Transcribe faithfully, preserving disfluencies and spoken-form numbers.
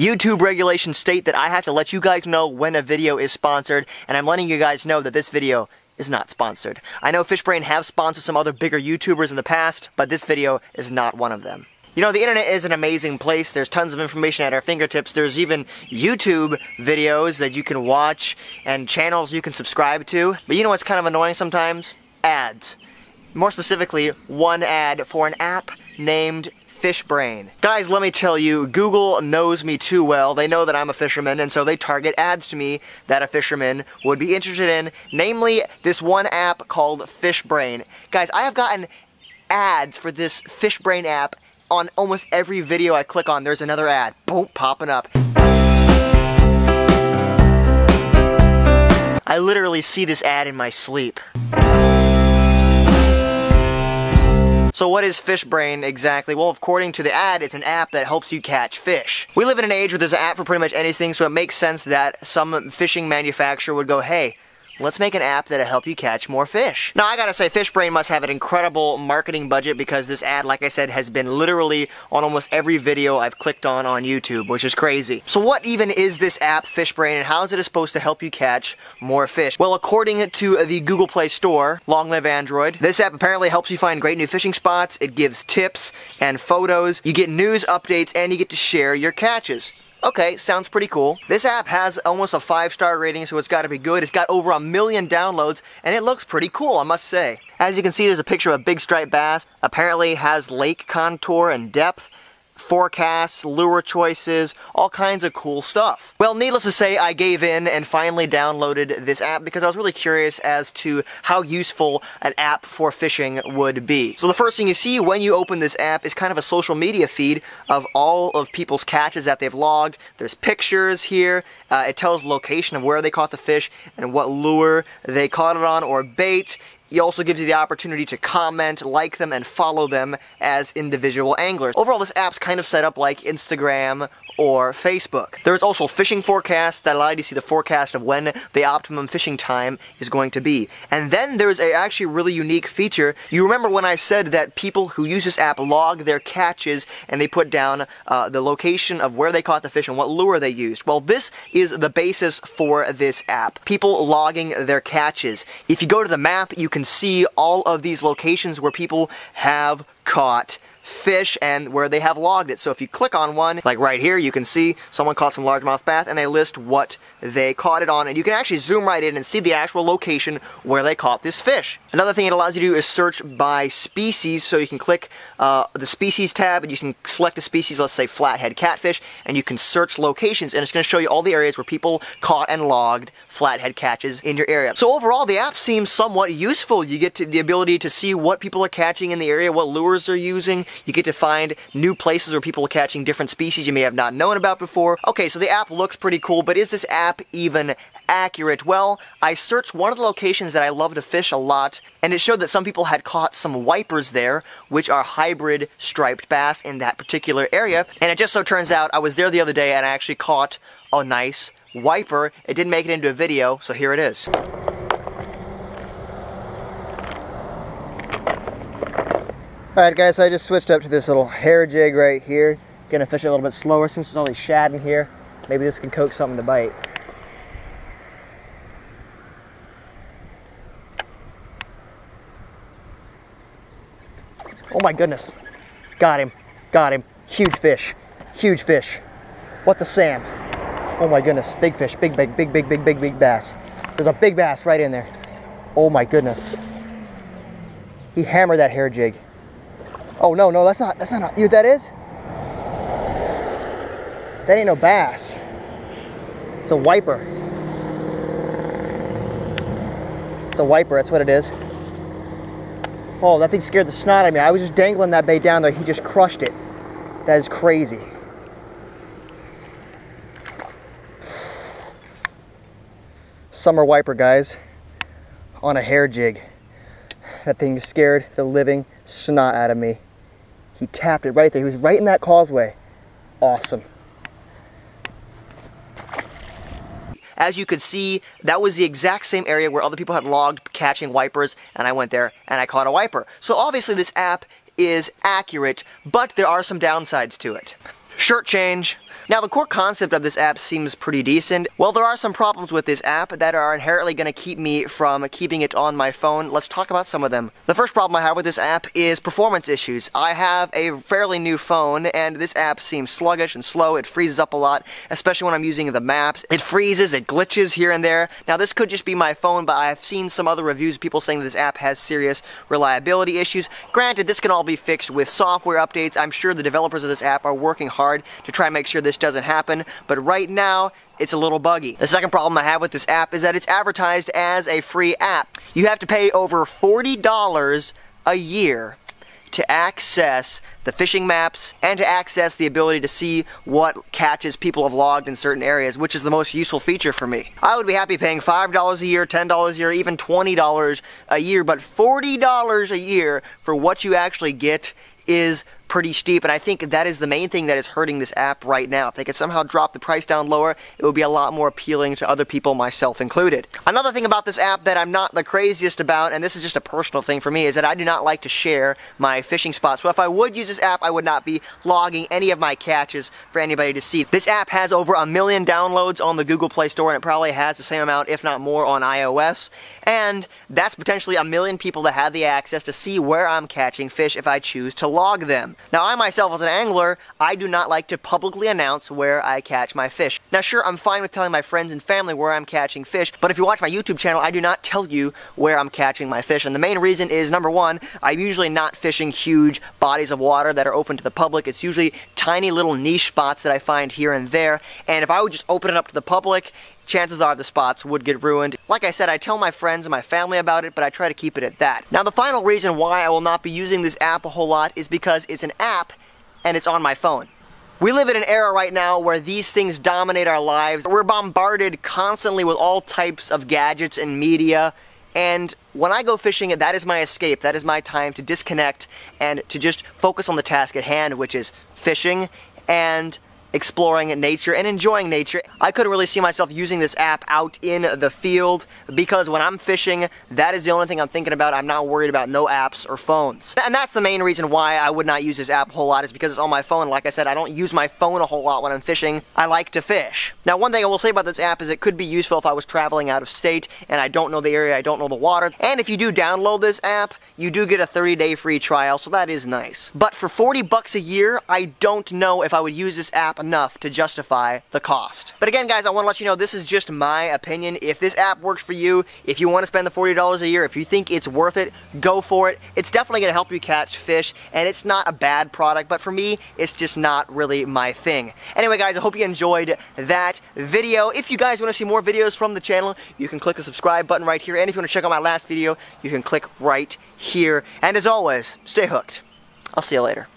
YouTube regulations state that I have to let you guys know when a video is sponsored, and I'm letting you guys know that this video is not sponsored. I know Fishbrain have sponsored some other bigger YouTubers in the past, but this video is not one of them. You know, the internet is an amazing place. There's tons of information at our fingertips. There's even YouTube videos that you can watch and channels you can subscribe to. But you know what's kind of annoying sometimes? Ads. More specifically, one ad for an app named Fishbrain. Guys, let me tell you, Google knows me too well. They know that I'm a fisherman, and so they target ads to me that a fisherman would be interested in, namely this one app called Fishbrain. Guys, I have gotten ads for this Fishbrain app on almost every video I click on. There's another ad, boom, popping up. I literally see this ad in my sleep. So what is Fishbrain exactly? Well, according to the ad, it's an app that helps you catch fish. We live in an age where there's an app for pretty much anything, so it makes sense that some fishing manufacturer would go, hey, let's make an app that'll help you catch more fish. Now, I gotta say, Fishbrain must have an incredible marketing budget, because this ad, like I said, has been literally on almost every video I've clicked on on YouTube, which is crazy. So what even is this app, Fishbrain, and how is it supposed to help you catch more fish? Well, according to the Google Play Store, long live Android, this app apparently helps you find great new fishing spots. It gives tips and photos. You get news updates, and you get to share your catches. Okay, sounds pretty cool. This app has almost a five-star rating, so it's gotta be good. It's got over a million downloads, and it looks pretty cool, I must say. As you can see, there's a picture of a big striped bass. Apparently has lake contour and depth, forecasts, lure choices, all kinds of cool stuff. Well, needless to say, I gave in and finally downloaded this app because I was really curious as to how useful an app for fishing would be. So the first thing you see when you open this app is kind of a social media feed of all of people's catches that they've logged. There's pictures here. Uh, it tells location of where they caught the fish and what lure they caught it on or bait. It also gives you the opportunity to comment, like them, and follow them as individual anglers. Overall, this app's kind of set up like Instagram or Facebook. There's also fishing forecasts that allow you to see the forecast of when the optimum fishing time is going to be. And then there's a actually really unique feature. You remember when I said that people who use this app log their catches and they put down uh, the location of where they caught the fish and what lure they used? Well, this is the basis for this app. People logging their catches. If you go to the map, you can see all of these locations where people have caught fish and where they have logged it. So if you click on one, like right here, you can see someone caught some largemouth bass and they list what they caught it on, and you can actually zoom right in and see the actual location where they caught this fish. Another thing it allows you to do is search by species, so you can click uh, the species tab and you can select a species, let's say flathead catfish, and you can search locations, and it's going to show you all the areas where people caught and logged flathead catches in your area. So overall, the app seems somewhat useful. You get to the ability to see what people are catching in the area, what lures they're using. You get to find new places where people are catching different species you may have not known about before. Okay, so the app looks pretty cool, but is this app even accurate? Well, I searched one of the locations that I love to fish a lot, and it showed that some people had caught some wipers there, which are hybrid striped bass in that particular area. And it just so turns out I was there the other day and I actually caught a nice wiper. It didn't make it into a video, so here it is. Alright guys, so I just switched up to this little hair jig right here. Gonna fish it a little bit slower since there's only shad in here. Maybe this can coax something to bite. Oh my goodness. Got him. Got him. Huge fish. Huge fish. What the Sam? Oh my goodness. Big fish. Big, big, big, big, big, big, big bass. There's a big bass right in there. Oh my goodness. He hammered that hair jig. Oh no, no, that's not, that's not, you know what that is? That ain't no bass. It's a wiper. It's a wiper, that's what it is. Oh, that thing scared the snot out of me. I was just dangling that bait down there, he just crushed it. That is crazy. Summer wiper, guys, on a hair jig. That thing just scared the living snot out of me. He tapped it right there. He was right in that causeway. Awesome. As you could see, that was the exact same area where other people had logged catching wipers, and I went there and I caught a wiper. So obviously this app is accurate, but there are some downsides to it. Shirt change. Now the core concept of this app seems pretty decent. Well, there are some problems with this app that are inherently going to keep me from keeping it on my phone. Let's talk about some of them. The first problem I have with this app is performance issues. I have a fairly new phone and this app seems sluggish and slow. It freezes up a lot, especially when I'm using the maps. It freezes, it glitches here and there. Now this could just be my phone, but I've seen some other reviews, people saying that this app has serious reliability issues. Granted, this can all be fixed with software updates. I'm sure the developers of this app are working hard to try and make sure this doesn't happen, but right now it's a little buggy. The second problem I have with this app is that it's advertised as a free app. You have to pay over forty dollars a year to access the fishing maps and to access the ability to see what catches people have logged in certain areas, which is the most useful feature for me. I would be happy paying five dollars a year, ten dollars a year, even twenty dollars a year, but forty dollars a year for what you actually get is pretty steep, and I think that is the main thing that is hurting this app right now. If they could somehow drop the price down lower, it would be a lot more appealing to other people, myself included. Another thing about this app that I'm not the craziest about, and this is just a personal thing for me, is that I do not like to share my fishing spots. So if I would use this app, I would not be logging any of my catches for anybody to see. This app has over a million downloads on the Google Play Store, and it probably has the same amount, if not more, on iOS, and that's potentially a million people that have the access to see where I'm catching fish if I choose to log them. Now, I myself, as an angler, I do not like to publicly announce where I catch my fish. Now, sure, I'm fine with telling my friends and family where I'm catching fish, but if you watch my YouTube channel, I do not tell you where I'm catching my fish. And the main reason is, number one, I'm usually not fishing huge bodies of water that are open to the public. It's usually tiny little niche spots that I find here and there. And if I would just open it up to the public, chances are the spots would get ruined. Like I said, I tell my friends and my family about it, but I try to keep it at that. Now, the final reason why I will not be using this app a whole lot is because it's an app and it's on my phone. We live in an era right now where these things dominate our lives. We're bombarded constantly with all types of gadgets and media, and when I go fishing, that is my escape. That is my time to disconnect and to just focus on the task at hand, which is fishing and exploring nature and enjoying nature. I couldn't really see myself using this app out in the field, because when I'm fishing, that is the only thing I'm thinking about. I'm not worried about no apps or phones. And that's the main reason why I would not use this app a whole lot, is because it's on my phone. Like I said, I don't use my phone a whole lot when I'm fishing. I like to fish. Now, one thing I will say about this app is it could be useful if I was traveling out of state and I don't know the area, I don't know the water. And if you do download this app, you do get a thirty day free trial, so that is nice. But for forty bucks a year, I don't know if I would use this app enough to justify the cost. But again, guys, I want to let you know this is just my opinion. If this app works for you, if you want to spend the forty dollars a year, if you think it's worth it, go for it. It's definitely going to help you catch fish, and it's not a bad product, but for me, it's just not really my thing. Anyway, guys, I hope you enjoyed that video. If you guys want to see more videos from the channel, you can click the subscribe button right here, and if you want to check out my last video, you can click right here. And as always, stay hooked. I'll see you later.